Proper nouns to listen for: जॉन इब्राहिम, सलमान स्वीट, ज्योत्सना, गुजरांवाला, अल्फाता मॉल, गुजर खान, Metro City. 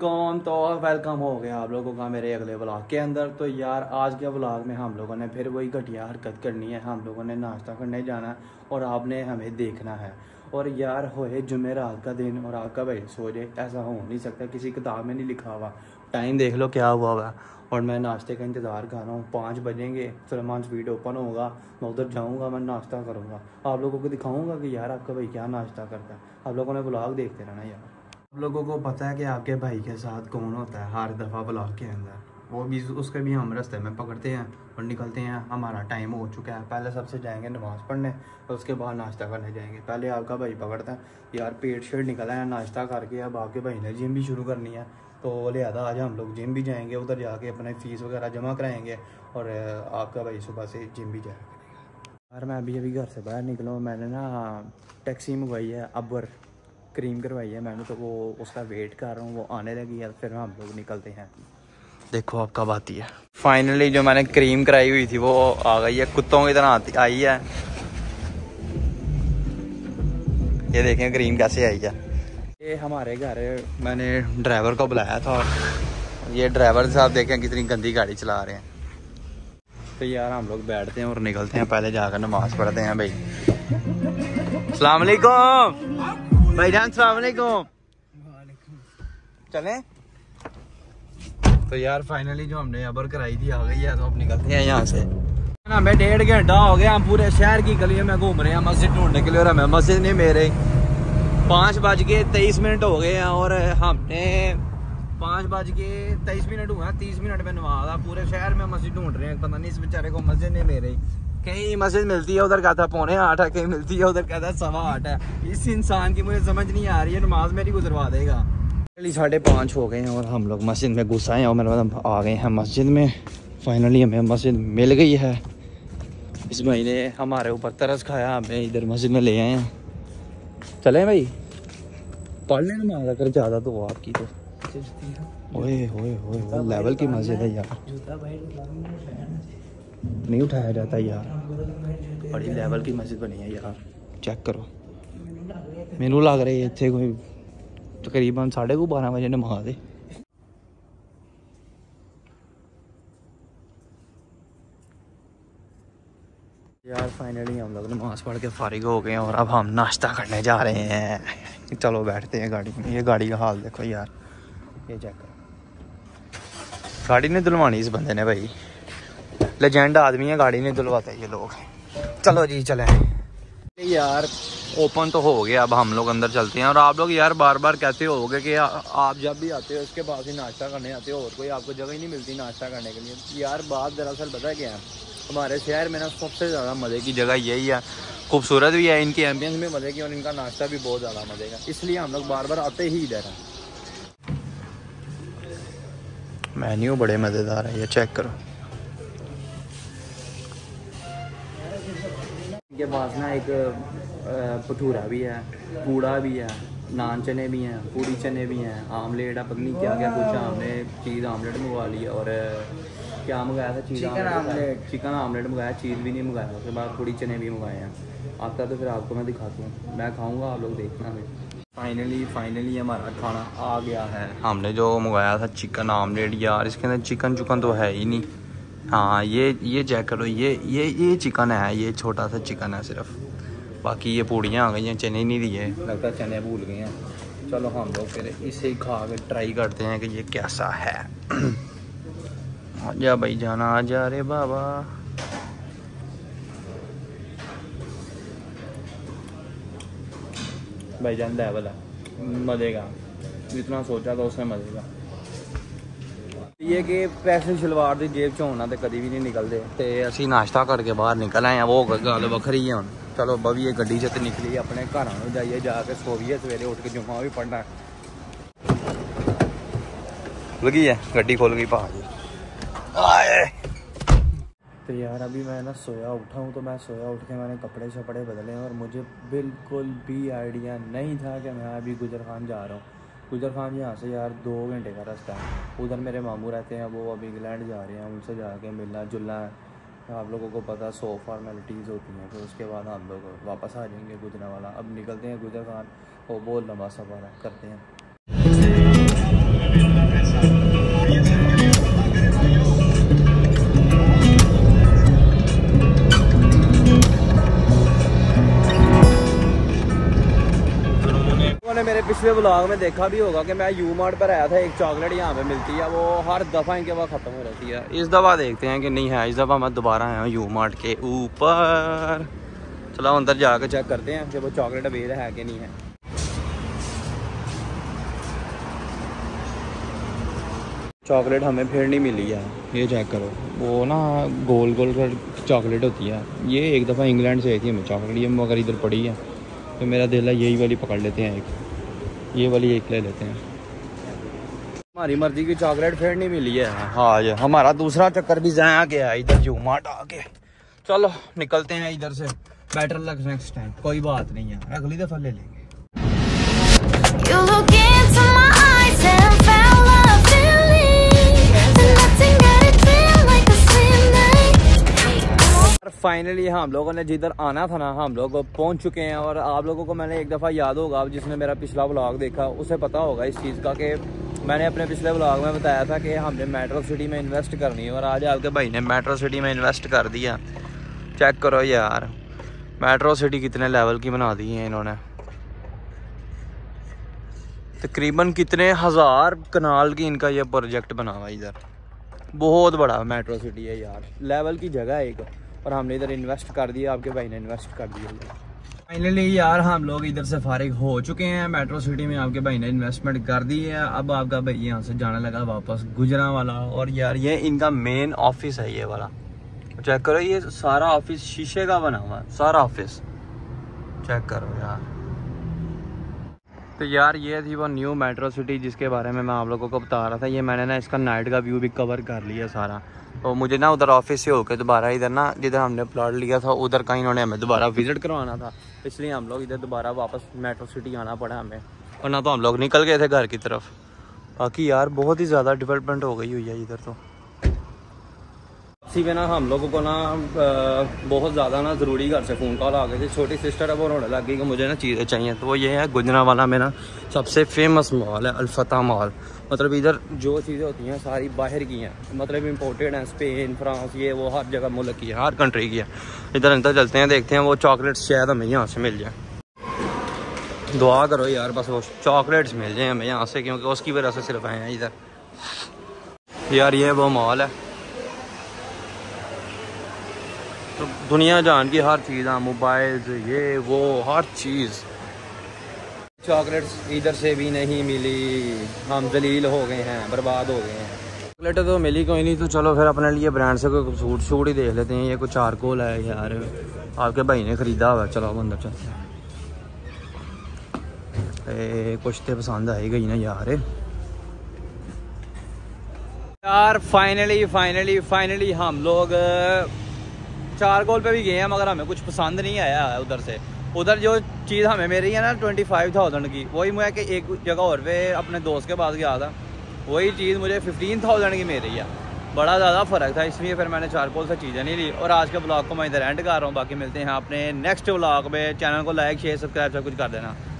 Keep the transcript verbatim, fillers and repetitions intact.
कौन तो वेलकम हो गया आप लोगों का मेरे अगले व्लॉग के अंदर। तो यार आज के व्लॉग में हम लोगों ने फिर वही घटिया हरकत करनी है। हम लोगों ने नाश्ता करने जाना है और आपने हमें देखना है। और यार होए जुमे रात का दिन और आपका भाई सो जाए, ऐसा हो नहीं सकता, किसी किताब में नहीं लिखा हुआ। टाइम देख लो क्या हुआ हुआ। और मैं नाश्ते का इंतज़ार कर रहा हूँ, पाँच बजेंगे सलमान स्वीट ओपन होगा, मैं उधर जाऊँगा, मैं नाश्ता करूँगा, आप लोगों को दिखाऊँगा कि यार आपका भाई क्या नाश्ता करता है। आप लोगों ने व्लॉग देखते रहना। यार लोगों को पता है कि आपके भाई के साथ कौन होता है हर दफ़ा ब्लॉक के अंदर, वो भी उसके भी हम रास्ते में पकड़ते हैं और निकलते हैं। हमारा टाइम हो चुका है, पहले सबसे जाएंगे नमाज़ पढ़ने और उसके बाद नाश्ता करने जाएंगे। पहले आपका भाई पकड़ता है, यार पेट शेट निकला है नाश्ता करके, अब आपके भाई ने जिम भी शुरू करनी है, तो लिहाजा आज हम लोग जिम भी जाएंगे। उधर जाके अपने फ़ीस वगैरह जमा कराएंगे और आपका भाई सुबह से जिम भी जाएगा। यार मैं अभी अभी घर से बाहर निकला, मैंने ना टैक्सी मंगवाई है, अबर क्रीम करवाई है मैंने, तो वो उसका वेट कर रहा हूँ, वो आने लगी है फिर हम लोग निकलते हैं। देखो आप कब आती है। फाइनली जो मैंने क्रीम कराई हुई थी वो आ गई है, कुत्तों की तरह आती आई है। ये देखें क्रीम कैसे आई है। ये हमारे घर मैंने ड्राइवर को बुलाया था और ये ड्राइवर साहब देखें कितनी गंदी गाड़ी चला रहे हैं। तो यार हम लोग बैठते हैं और निकलते हैं, पहले जाकर नमाज पढ़ते हैं। भाई अस्सलाम वालेकुम भाई जान, सलाम अलैकुम, चलें। तो यार फाइनली जो हमने अबर कराई थी आ गई है, तो अब निकलते हैं यहाँ से। हमें डेढ़ घंटा हो गया, हम पूरे शहर की गलियों में घूम रहे हैं मस्जिद ढूंढने के लिए और हमें मस्जिद नहीं मिल रही। पाँच बज के तेईस मिनट हो गए हैं और हमने पाँच बज के तेईस मिनट हुआ, तीस मिनट में नमाज है। पूरे शहर में मस्जिद ढूंढ रहे हैं, पता नहीं इस बेचारे को मस्जिद नहीं मिल रही। कहीं मस्जिद मिलती है, उधर कहता पौने आठ है, कहीं मिलती है उधर कहता सवा आठ है। इस इंसान की मुझे समझ नहीं आ रही है, नमाज मेरी गुजरवा देगा। फाइनली साढ़े पाँच हो गए हैं और हम लोग मस्जिद में घुस आए हैं और मतलब आ गए हैं मस्जिद में। फाइनली हमें मस्जिद मिल गई है। इस भाई ने हमारे ऊपर तरस खाया, हमें इधर मस्जिद में ले आए हैं। चलें भाई पढ़ लें नमाज, अगर ज़्यादा तो आपकी तो ओए हो लेवल की मस्जिद है यार, नहीं उठाया जाता यार। बड़ी लेवल की मस्जिद बनी है यार, चेक करो। मैनू लग रही है इतने कोई तकरीबन साढ़े को बारह बजे नमाज है। यार फाइनली हम लोग नमाज पढ़ के फारिग हो गए हैं और अब हम नाश्ता करने जा रहे हैं। चलो बैठते हैं गाड़ी में। ये गाड़ी का हाल देखो यार, ये चेक करो, गाड़ी नहीं धुलवानी इस बंदे ने। भाई लेजेंड आदमी है, गाड़ी नहीं धुलवाते ये लोग। चलो जी चलें। यार ओपन तो हो गया, अब हम लोग अंदर चलते हैं। और आप लोग यार बार बार कहते होगे कि आप जब भी आते हो इसके पास ही नाश्ता करने आते हो और कोई आपको जगह ही नहीं मिलती नाश्ता करने के लिए। यार बात दरअसल पता है क्या है, हमारे शहर में ना सबसे ज़्यादा मज़े की जगह यही है, खूबसूरत भी है, इनकी एम्बियंस भी मज़े की और इनका नाश्ता भी बहुत ज़्यादा मज़े का, इसलिए हम लोग बार बार आते ही इधर हैं। मेन्यू बड़े मज़ेदार है, ये चेक करो। के पास ना एक भटूरा भी है, पूड़ा भी है, नान चने भी हैं, पूरी चने भी हैं, आमलेट है, पत्नी क्या क्या कुछ। हमने चीज़ आमलेट मंगवा ली और क्या मंगाया था, चीज़ आमलेट, चिकन आमलेट मंगाया, चीज़ भी नहीं मंगाया, उसके बाद पूरी चने भी मंगाए हैं। आता तो फिर आपको मैं दिखाता हूँ, मैं खाऊँगा, आप लोग देखना। फिर फाइनली फाइनली हमारा खाना आ गया है। हमने जो मंगाया था चिकन आमलेट, यार इसके अंदर चिकन चुकन तो है ही नहीं। हाँ ये ये चेक करो, ये ये ये चिकन है, ये छोटा सा चिकन है सिर्फ। बाकी ये पूड़ियाँ आ गई हैं, चने नहीं दिए, लगता चने भूल गए हैं। चलो हम लोग फिर इसे खा के ट्राई करते हैं कि ये कैसा है। आजा भाई जाना, आजा रे बाबा। भाई जान लेवल है मज़े का, जितना सोचा था उसमें मज़े का। ये कि पैसे शलवार की जेब चो होना तो कभी भी नहीं निकलते। तो असं नाश्ता करके बहर निकल आए हैं, वो गल बखरी है। हम चलो बविए गड्डी च निकली अपने घर जाइए, जाके सोविए, सवेरे उठ के जुम्मा भी पढ़ना। खुल गई है गड्डी, खुल गई पा जी। तो यार अभी मैं ना सोया उठा हूँ, तो मैं सोया उठ के मैंने कपड़े शपड़े बदले और मुझे बिल्कुल भी आइडिया नहीं था कि मैं अभी गुजर खान जा रहा हूँ। गुजर खान यहाँ से यार दो घंटे का रास्ता है, उधर मेरे मामू रहते हैं, वो अभी इंग्लैंड जा रहे हैं, उनसे जाके मिलना जुलना है। आप लोगों को पता सौ फॉर्मेलिटीज़ होती हैं, फिर तो उसके बाद हम लोग वापस आ जाएंगे गुजरा वाला। अब निकलते हैं गुजर खान, वो बहुत लंबा सफ़र करते हैं। पिछले व्लॉग में देखा भी होगा कि मैं यू-मार्ट पर आया था, एक चॉकलेट यहाँ पे मिलती है, वो हर दफ़ा इनके वहाँ ख़त्म हो जाती है। इस दफ़ा देखते हैं कि नहीं है, इस दफ़ा मैं दोबारा आया हूँ यू-मार्ट के ऊपर। चलो अंदर जाकर चेक करते हैं कि वो चॉकलेट अवेल है कि नहीं है। चॉकलेट हमें फिर नहीं मिली है, ये चेक करो, वो ना गोल गोल चॉकलेट होती है। ये एक दफ़ा इंग्लैंड से आई थी हमें चॉकलेट, ये मगर इधर पड़ी है तो मेरा दिल है यही वाली पकड़ लेते हैं, एक ये वाली एक ले लेते हैं। हमारी मर्जी की चॉकलेट फिर नहीं मिली है। हाँ ये हमारा दूसरा चक्कर भी जाया गया इधर यू-मार्ट आके। चलो निकलते हैं इधर से, बेटर लक नेक्स्ट टाइम, कोई बात नहीं है अगली दफ़ा ले लेंगे। फाइनली हम लोगों ने जिधर आना था ना हम लोग पहुंच चुके हैं। और आप लोगों को मैंने एक दफ़ा याद होगा, आप जिसने मेरा पिछला व्लॉग देखा उसे पता होगा इस चीज़ का कि मैंने अपने पिछले व्लॉग में बताया था कि हमने मेट्रो सिटी में इन्वेस्ट करनी है। और आज आपके भाई ने मेट्रो सिटी में इन्वेस्ट कर दिया। चेक करो यार, मेट्रो सिटी कितने लेवल की बना दी है इन्होंने, तकरीबन कितने हज़ार कनाल की इनका यह प्रोजेक्ट बना हुआ। इधर बहुत बड़ा मेट्रो सिटी है यार, लेवल की जगह है एक, और हमने इधर इन्वेस्ट कर दिया, आपके भाई ने इन्वेस्ट कर दिया। फाइनली यार हम लोग इधर से फारिग हो चुके हैं, मेट्रो सिटी में आपके भाई ने इन्वेस्टमेंट कर दी है। अब आपका भाई यहाँ से जाने लगा वापस गुजरांवाला। और यार ये इनका मेन ऑफिस है ये वाला, चेक करो, ये सारा ऑफिस शीशे का बना हुआ, सारा ऑफिस चेक करो यार। तो यार ये थी वो न्यू मेट्रो सिटी जिसके बारे में मैं आप लोगों को बता रहा था। ये मैंने ना इसका नाइट का व्यू भी कवर कर लिया सारा। तो मुझे ना उधर ऑफिस से होकर दोबारा इधर ना जिधर हमने प्लॉट लिया था उधर का इन्होंने हमें दोबारा विज़िट करवाना था, इसलिए हम लोग इधर दोबारा वापस मेट्रो सिटी आना पड़ा हमें, वरना तो हम लोग निकल गए थे घर की तरफ। बाकी यार बहुत ही ज़्यादा डेवलपमेंट हो गई हुई है इधर। तो इसी में ना हम लोगों को ना बहुत ज़्यादा ना ज़रूरी घर से फ़ोन कॉल आ गए थे। छोटी सिस्टर अब वो रोने लग गई कि मुझे ना चीज़ें चाहिए, तो वो ये है गुजरांवाला में ना सबसे फेमस मॉल है अल्फाता मॉल। मतलब इधर जो चीज़ें होती हैं सारी बाहर की हैं, मतलब इंपोर्टेड हैं, स्पेन फ्रांस ये वो हर जगह मुल्क की है, हर कंट्री की है। इधर अंदर चलते हैं, देखते हैं वो चॉकलेट्स शायद हमें यहाँ से मिल जाए। दुआ करो यार बस वो चॉकलेट्स मिल जाए हमें यहाँ से, क्योंकि उसकी वजह से सिर्फ आए हैं इधर। यार ये वो मॉल है, तो दुनिया जान की हर चीज़, हाँ मोबाइल ये वो हर चीज़। चॉकलेट्स इधर से भी नहीं मिली, हम जलील हो गए हैं, बर्बाद हो गए हैं। चॉकलेट तो मिली कोई नहीं, तो चलो फिर अपने लिए ब्रांड से कोई सूट शूट ही देख लेते हैं। ये कुछ चारकोल है यार, आपके भाई ने ख़रीदा हुआ। चलो अब अंदर चलते हैं। ए, कुछ तो पसंद आई गई ना यार। यार फाइनली फाइनली फाइनली हम लोग चारकोल पे भी गए हैं, मगर हमें कुछ पसंद नहीं आया है उधर से। उधर जो चीज़ हमें मिली है ना ट्वेंटी फाइव थाउजेंड की, वही मैं कि एक जगह और पे अपने दोस्त के पास गया था, वही चीज़ मुझे फिफ्टीन थाउजेंड की मिल रही है। बड़ा ज़्यादा फ़र्क था, इसलिए फिर मैंने चारकोल से चीज़ें नहीं ली। और आज के ब्लॉग को मैं इधर एंड कर रहा हूँ, बाकी मिलते हैं अपने नेक्स्ट ब्लॉग में। चैनल को लाइक शेयर सब्सक्राइब सब कुछ कर देना।